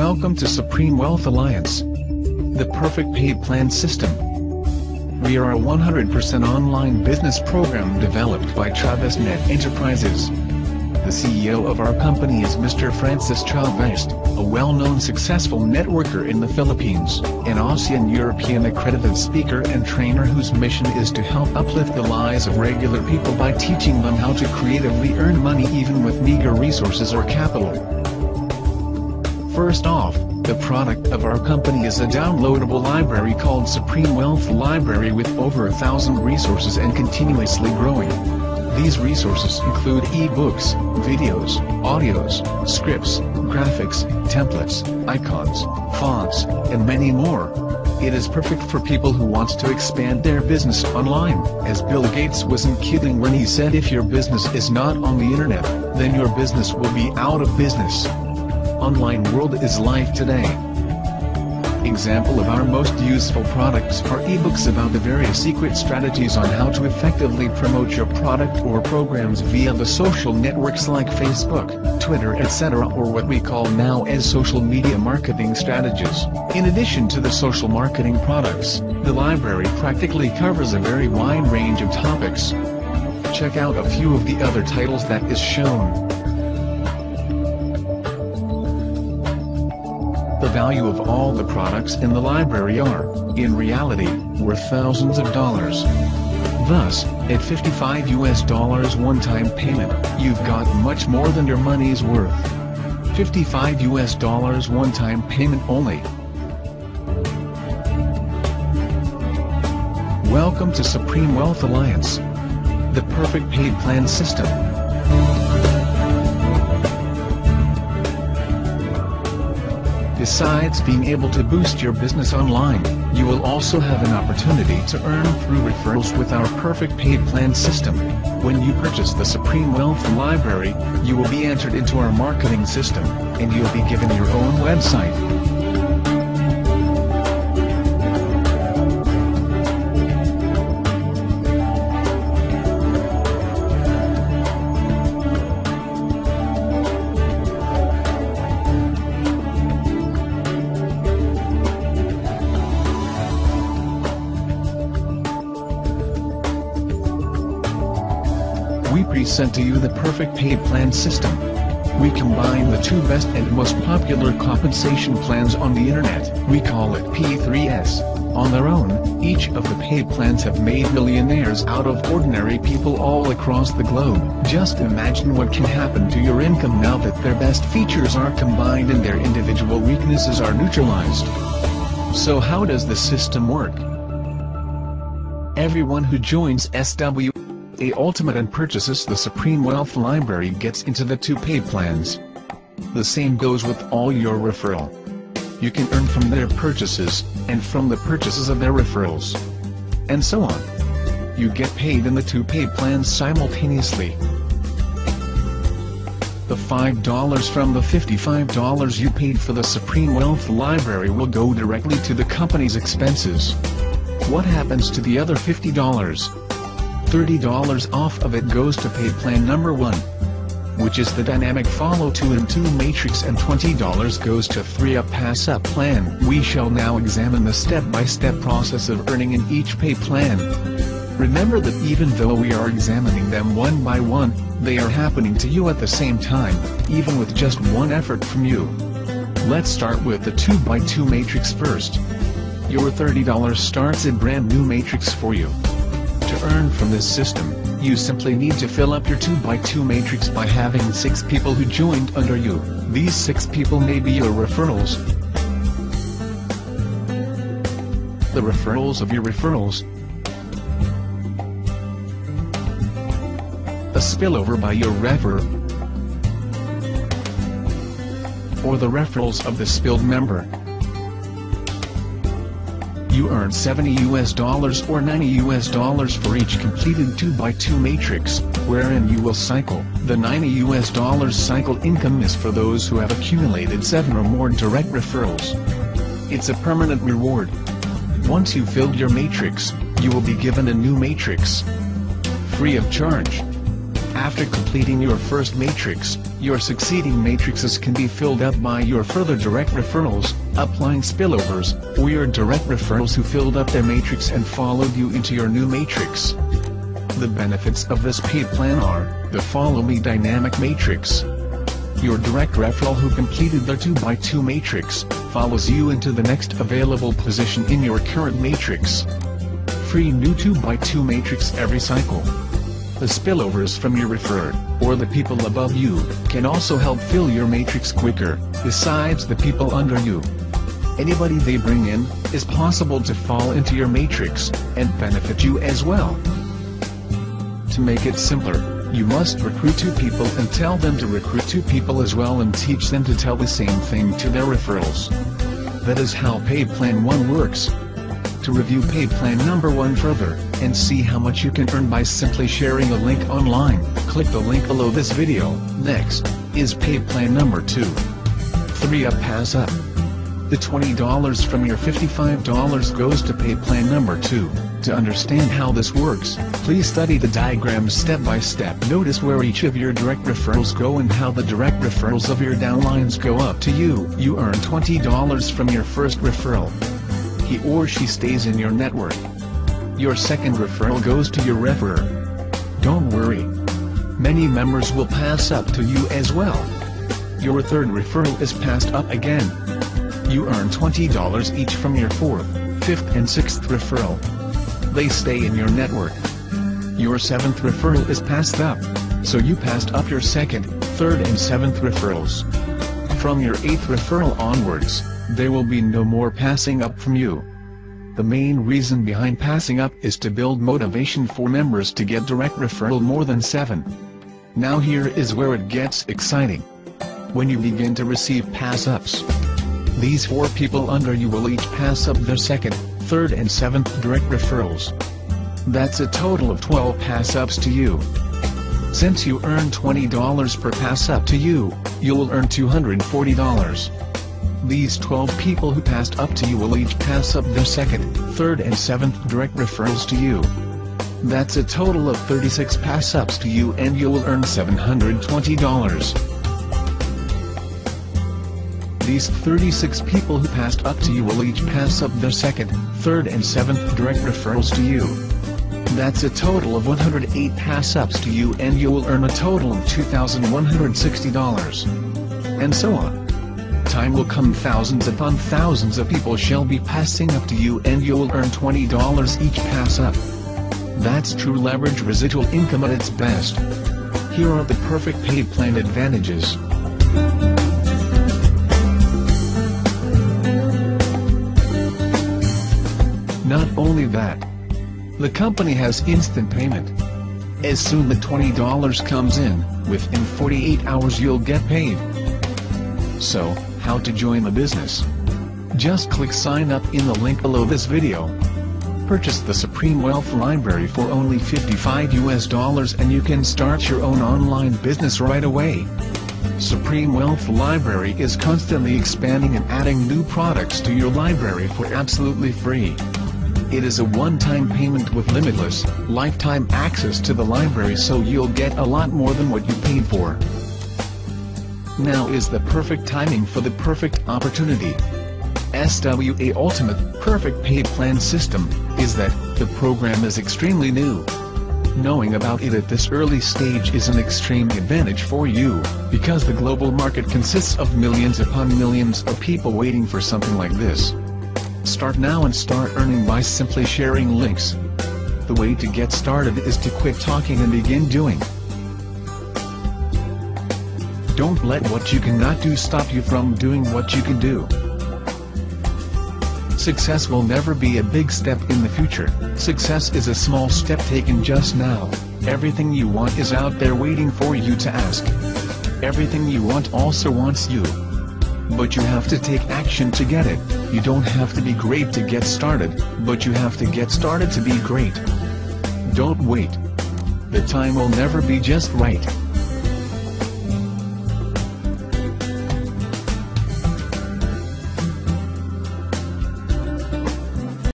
Welcome to Supreme Wealth Alliance, the perfect pay plan system. We are a 100% online business program developed by ChavezNet Enterprises. The CEO of our company is Mr. Francis Chavez, a well-known successful networker in the Philippines, an ASEAN European accredited speaker and trainer whose mission is to help uplift the lives of regular people by teaching them how to creatively earn money even with meager resources or capital. First off, the product of our company is a downloadable library called Supreme Wealth Library with over 1,000 resources and continuously growing. These resources include ebooks, videos, audios, scripts, graphics, templates, icons, fonts, and many more. It is perfect for people who want to expand their business online, as Bill Gates wasn't kidding when he said if your business is not on the internet, then your business will be out of business. Online world is life today. Example of our most useful products are ebooks about the various secret strategies on how to effectively promote your product or programs via the social networks like Facebook, Twitter, etc., or what we call now as social media marketing strategies. In addition to the social marketing products, the library practically covers a very wide range of topics. Check out a few of the other titles that is shown. The value of all the products in the library are, in reality, worth thousands of dollars. Thus, at $55 US one-time payment, you've got much more than your money's worth. $55 US one-time payment only. Welcome to Supreme Wealth Alliance, the perfect pay plan system. Besides being able to boost your business online, you will also have an opportunity to earn through referrals with our perfect pay plan system. When you purchase the Supreme Wealth Library, you will be entered into our marketing system, and you'll be given your own website. We present to you the perfect pay plan system. We combine the two best and most popular compensation plans on the internet. We call it P3S. On their own, each of the pay plans have made millionaires out of ordinary people all across the globe. Just imagine what can happen to your income now that their best features are combined and their individual weaknesses are neutralized. So how does the system work? Everyone who joins SWA Ultimate and purchases the Supreme Wealth Library gets into the two pay plans. The same goes with all your referral. You can earn from their purchases, and from the purchases of their referrals. And so on. You get paid in the two pay plans simultaneously. The $5 from the $55 you paid for the Supreme Wealth Library will go directly to the company's expenses. What happens to the other $50? $30 off of it goes to pay plan number 1, which is the dynamic follow 2 and 2 matrix, and $20 goes to 3-up pass up plan. We shall now examine the step-by-step process of earning in each pay plan. Remember that even though we are examining them one by one, they are happening to you at the same time, even with just one effort from you. Let's start with the 2x2 matrix first. Your $30 starts a brand new matrix for you. To earn from this system, you simply need to fill up your 2x2 matrix by having 6 people who joined under you. These 6 people may be your referrals, the referrals of your referrals, the spillover by your referrer, or the referrals of the spilled member. You earn $70 US or $90 US for each completed 2x2 matrix, wherein you will cycle. The $90 US cycle income is for those who have accumulated 7 or more direct referrals. It's a permanent reward. Once you filled your matrix, you will be given a new matrix, free of charge. After completing your first matrix, your succeeding matrices can be filled up by your further direct referrals, applying spillovers, or your direct referrals who filled up their matrix and followed you into your new matrix. The benefits of this paid plan are the Follow Me Dynamic Matrix. Your direct referral who completed the 2x2 matrix follows you into the next available position in your current matrix. Free new 2x2 matrix every cycle. The spillovers from your referred, or the people above you, can also help fill your matrix quicker, besides the people under you. Anybody they bring in is possible to fall into your matrix, and benefit you as well. To make it simpler, you must recruit two people and tell them to recruit two people as well and teach them to tell the same thing to their referrals. That is how Pay Plan 1 works. To review Pay Plan Number 1 further, and see how much you can earn by simply sharing a link online, click the link below this video. Next is Pay Plan Number 2. 3-Up Pass Up. The $20 from your $55 goes to Pay Plan Number 2. To understand how this works, please study the diagram step by step. Notice where each of your direct referrals go and how the direct referrals of your downlines go up to you. You earn $20 from your first referral. He or she stays in your network. Your second referral goes to your referrer. Don't worry. Many members will pass up to you as well. Your third referral is passed up again. You earn $20 each from your fourth, fifth and sixth referral. They stay in your network. Your seventh referral is passed up. So you passed up your second, third and seventh referrals. From your eighth referral onwards, there will be no more passing up from you. The main reason behind passing up is to build motivation for members to get direct referral more than 7. Now here is where it gets exciting. When you begin to receive pass-ups. These 4 people under you will each pass up their second, third and seventh direct referrals. That's a total of 12 pass-ups to you. Since you earn $20 per pass-up to you, you'll earn $240. These 12 people who passed up to you will each pass up their second, third and seventh direct referrals to you. That's a total of 36 pass-ups to you and you will earn $720. These 36 people who passed up to you will each pass up their second, third and seventh direct referrals to you. That's a total of 108 pass-ups to you and you will earn a total of $2,160. And so on. Time will come thousands upon thousands of people shall be passing up to you and you'll earn $20 each pass up. That's true leverage residual income at its best. Here are the perfect pay plan advantages. Not only that, the company has instant payment. As soon as the $20 comes in, within 48 hours you'll get paid. So, how to join the business? Just click sign up in the link below this video. Purchase the Supreme Wealth Library for only $55 and you can start your own online business right away. Supreme Wealth Library is constantly expanding and adding new products to your library for absolutely free. It is a one-time payment with limitless, lifetime access to the library, so you'll get a lot more than what you paid for. Now is the perfect timing for the perfect opportunity. SWA Ultimate Perfect Pay Plan System is that the program is extremely new. Knowing about it at this early stage is an extreme advantage for you, because the global market consists of millions upon millions of people waiting for something like this. Start now and start earning by simply sharing links. The way to get started is to quit talking and begin doing. Don't let what you cannot do stop you from doing what you can do. Success will never be a big step in the future. Success is a small step taken just now. Everything you want is out there waiting for you to ask. Everything you want also wants you. But you have to take action to get it. You don't have to be great to get started, but you have to get started to be great. Don't wait. The time will never be just right.